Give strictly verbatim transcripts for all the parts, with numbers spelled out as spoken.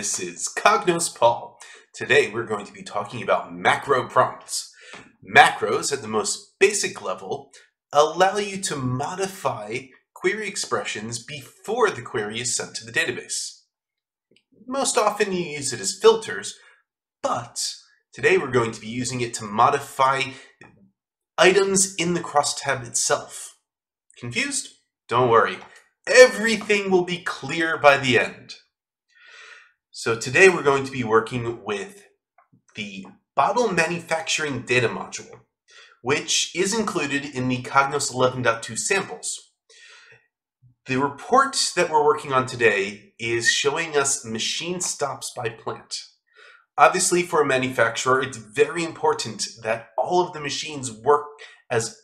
This is Cognos Paul. Today we're going to be talking about macro prompts. Macros, at the most basic level, allow you to modify query expressions before the query is sent to the database. Most often you use it as filters, but today we're going to be using it to modify items in the crosstab itself. Confused? Don't worry. Everything will be clear by the end. So today we're going to be working with the Bottle Manufacturing Data Module, which is included in the Cognos eleven point two samples. The report that we're working on today is showing us machine stops by plant. Obviously, for a manufacturer, it's very important that all of the machines work as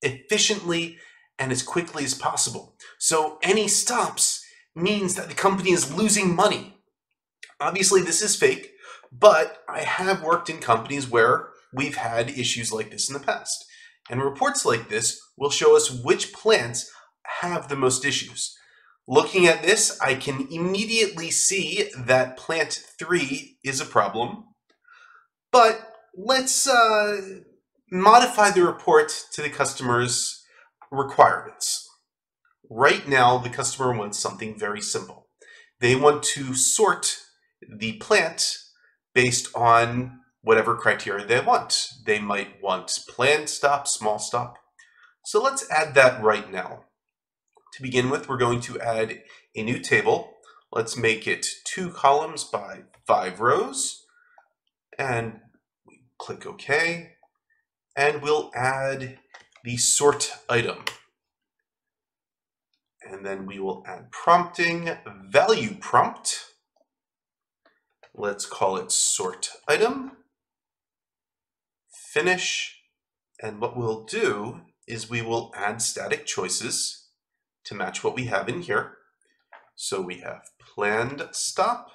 efficiently and as quickly as possible. So any stops means that the company is losing money. Obviously, this is fake, but I have worked in companies where we've had issues like this in the past. And reports like this will show us which plants have the most issues. Looking at this, I can immediately see that plant three is a problem, but let's uh, modify the report to the customer's requirements. Right now, the customer wants something very simple. They want to sort the plant based on whatever criteria they want. They might want planned stop, small stop. So let's add that right now. To begin with, we're going to add a new table. Let's make it two columns by five rows, and we click OK, and we'll add the sort item. And then we will add prompting, value prompt. Let's call it sort item, finish, and what we'll do is we will add static choices to match what we have in here. So we have planned stop,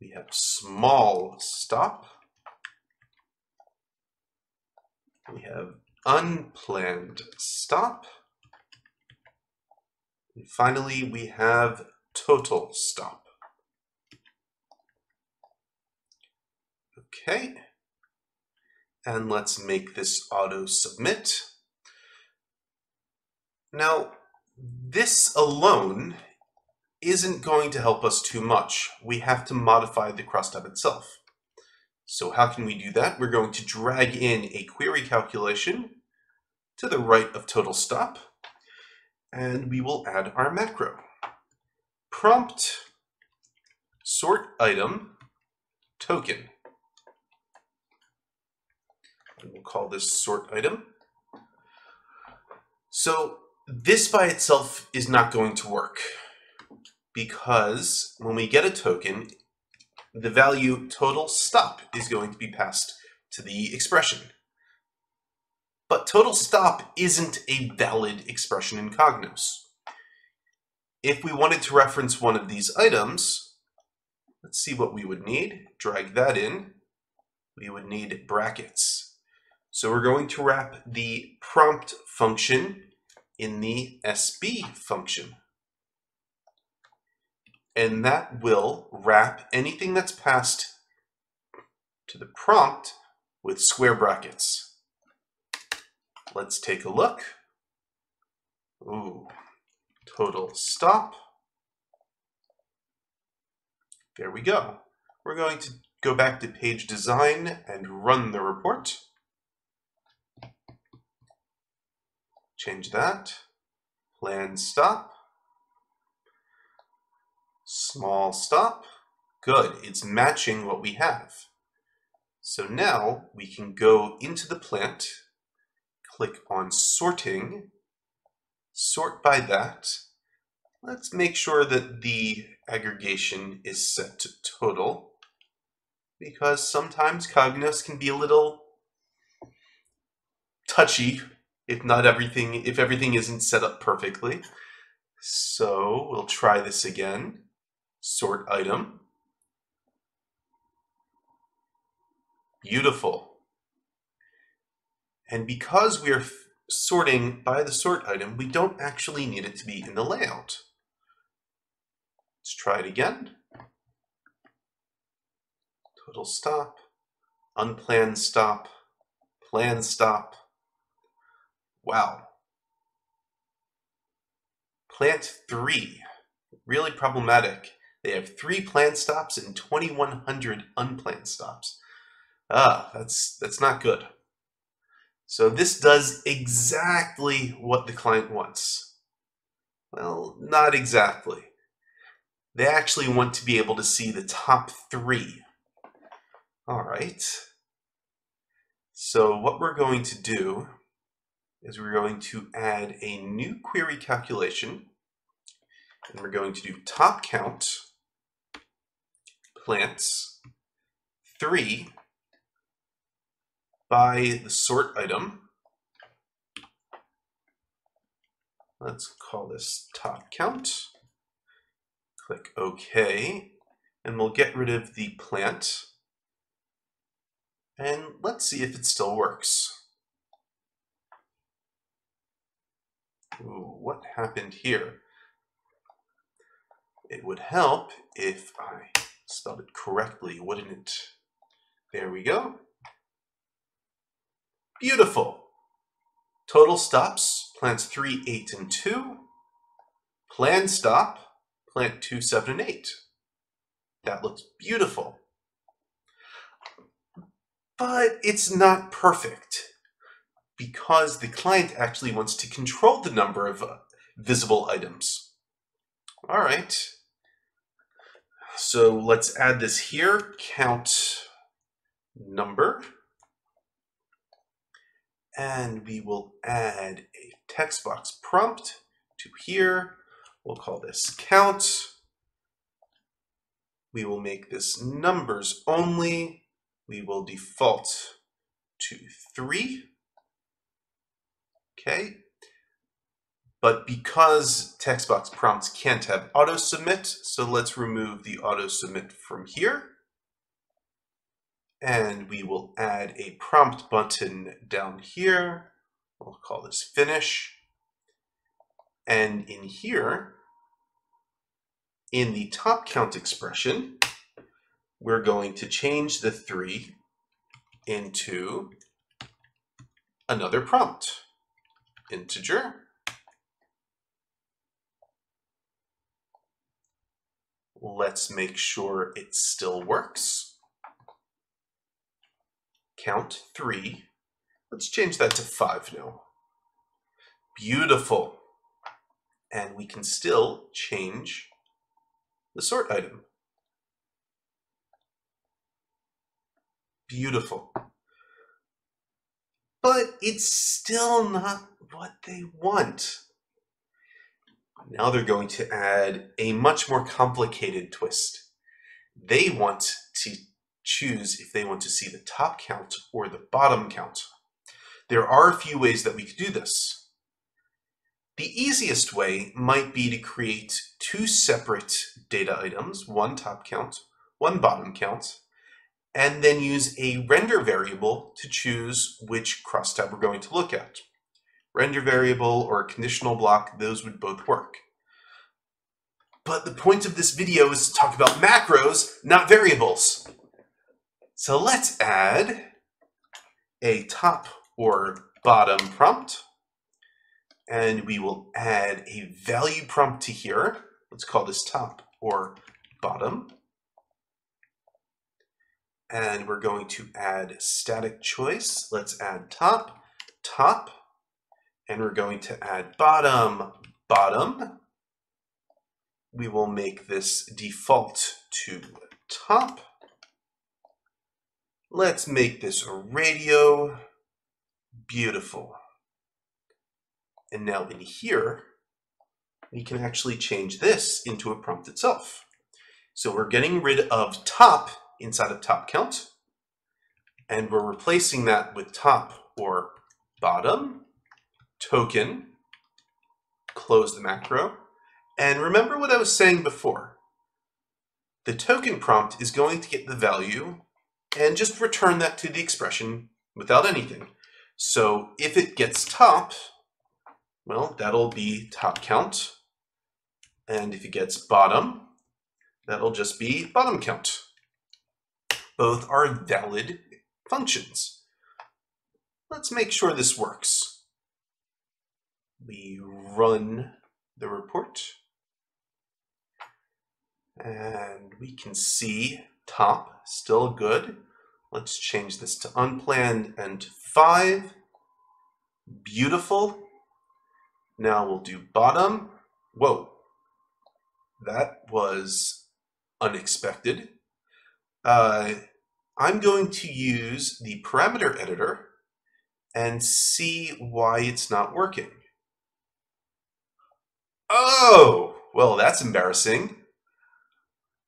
we have small stop, we have unplanned stop, and finally we have total stop. Okay, and let's make this auto submit. Now, this alone isn't going to help us too much. We have to modify the crosstab itself. So how can we do that? We're going to drag in a query calculation to the right of total stop, and we will add our macro. Prompt sort item token. And we'll call this sort item. So this by itself is not going to work, because when we get a token, the value total stop is going to be passed to the expression. But total stop isn't a valid expression in Cognos. If we wanted to reference one of these items, let's see what we would need. Drag that in. We would need brackets. So we're going to wrap the prompt function in the S B function. And that will wrap anything that's passed to the prompt with square brackets. Let's take a look. Ooh. Total stop. There we go. We're going to go back to page design and run the report. Change that. Planned stop. Small stop. Good. It's matching what we have. So now we can go into the plant, click on sorting, sort by that. Let's make sure that the aggregation is set to total, because sometimes Cognos can be a little touchy if not everything, if everything isn't set up perfectly. So we'll try this again. Sort item. Beautiful. And because we are sorting by the sort item, we don't actually need it to be in the layout. Let's try it again. Total stop, unplanned stop, planned stop. Wow. Plant three, really problematic. They have three planned stops and twenty-one hundred unplanned stops. Ah, that's, that's not good. So this does exactly what the client wants. Well, not exactly. They actually want to be able to see the top three. All right. So what we're going to do is we're going to add a new query calculation, and we're going to do top count plants three by the sort item. Let's call this top count. Click OK, and we'll get rid of the plant. And let's see if it still works. Ooh, what happened here? It would help if I spelled it correctly, wouldn't it? There we go. Beautiful. Total stops, plants three, eight, and two. Planned stop, plant two, seven, and eight. That looks beautiful. But it's not perfect, because the client actually wants to control the number of uh, visible items. All right, so let's add this here, count number, and we will add a text box prompt to here. We'll call this count. We will make this numbers only. We will default to three. Okay, but because text box prompts can't have auto submit, so let's remove the auto submit from here. And we will add a prompt button down here. We'll call this finish. And in here, in the top count expression, we're going to change the three into another prompt. Integer. Let's make sure it still works. Count three. Let's change that to five now. Beautiful. And we can still change the sort item. Beautiful. But it's still not what they want. Now they're going to add a much more complicated twist. They want to choose if they want to see the top count or the bottom count. There are a few ways that we could do this. The easiest way might be to create two separate data items, one top count, one bottom count, and then use a render variable to choose which crosstab we're going to look at. Render variable or a conditional block, those would both work. But the point of this video is to talk about macros, not variables. So let's add a top or bottom prompt, and we will add a value prompt to here. Let's call this top or bottom. And we're going to add static choice. Let's add top, top, and we're going to add bottom, bottom. We will make this default to top. Let's make this a radio. Beautiful. And now in here, we can actually change this into a prompt itself. So we're getting rid of top inside of top count, and we're replacing that with top or bottom token. Close the macro, and remember what I was saying before. The token prompt is going to get the value and just return that to the expression without anything. So if it gets top, well, that'll be top count, and if it gets bottom, That'll just be bottom count. Both are valid functions. Let's make sure this works. We run the report, and we can see top still good. Let's change this to unplanned and to five. Beautiful. Now we'll do bottom. Whoa, that was unexpected. Uh, I'm going to use the parameter editor and see why it's not working. Oh, well, that's embarrassing.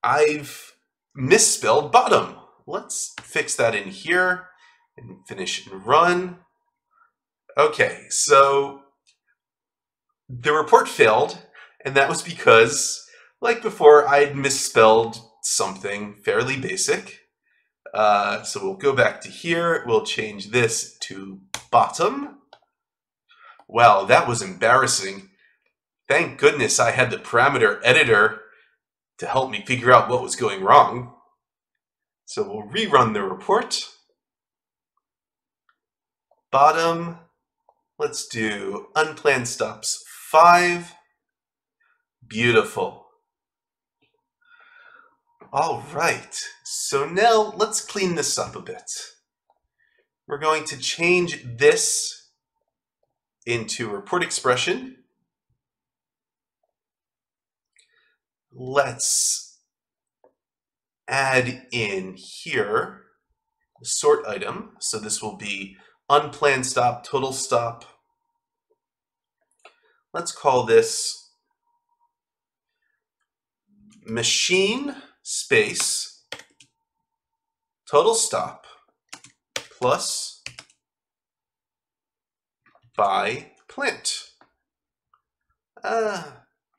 I've misspelled bottom. Let's fix that in here and finish and run. Okay, so the report failed, and that was because, like before, I had misspelled something fairly basic. Uh, so we'll go back to here. We'll change this to bottom. Wow, that was embarrassing. Thank goodness I had the parameter editor to help me figure out what was going wrong. So we'll rerun the report. Bottom. Let's do unplanned stops five. Beautiful. All right, so now let's clean this up a bit. We're going to change this into report expression. Let's add in here the sort item. So this will be unplanned stop, total stop. Let's call this machine space total stop plus by plant. Uh,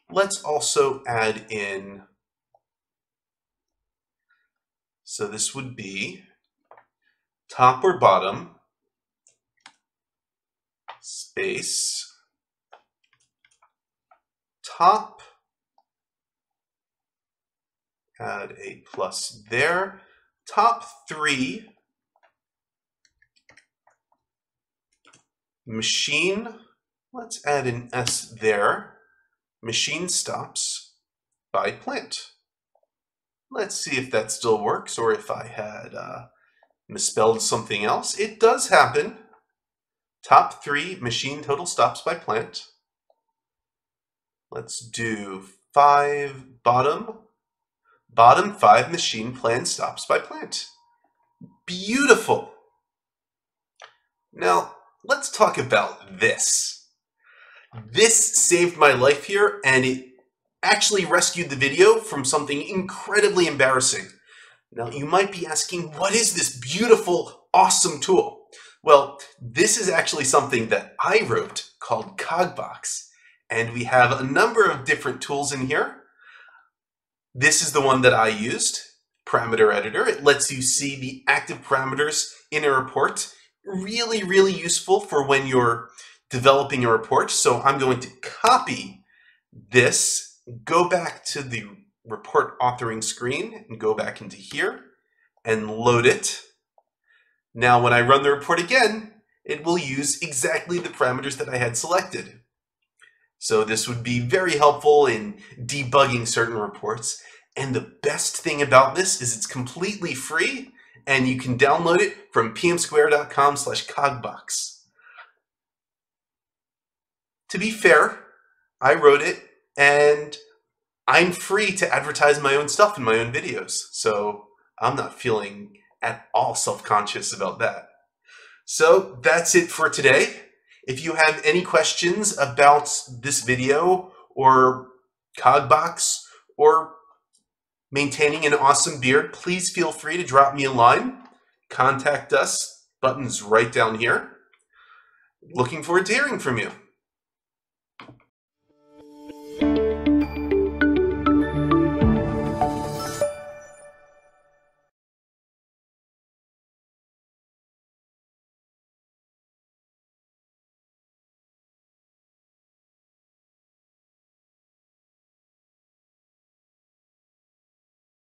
let's also add in, so this would be top or bottom space top. Add a plus there. Top three machine. Let's add an S there. Machine stops by plant. Let's see if that still works, or if I had uh, misspelled something else. It does happen. Top three machine total stops by plant. Let's do five bottom. Bottom five machine plan stops by plant. Beautiful. Now, let's talk about this. This saved my life here, and it actually rescued the video from something incredibly embarrassing. Now, you might be asking, what is this beautiful, awesome tool? Well, this is actually something that I wrote called CogBox, and we have a number of different tools in here. This is the one that I used, Parameter Editor. It lets you see the active parameters in a report. Really, really useful for when you're developing a report. So I'm going to copy this, go back to the report authoring screen, and go back into here and load it. Now when I run the report again, it will use exactly the parameters that I had selected. So this would be very helpful in debugging certain reports. And the best thing about this is it's completely free, and you can download it from p m square dot com slash cogbox. To be fair, I wrote it, and I'm free to advertise my own stuff in my own videos. So I'm not feeling at all self-conscious about that. So that's it for today. If you have any questions about this video or CogBox or maintaining an awesome beard, please feel free to drop me a line. Contact us, buttons right down here. Looking forward to hearing from you.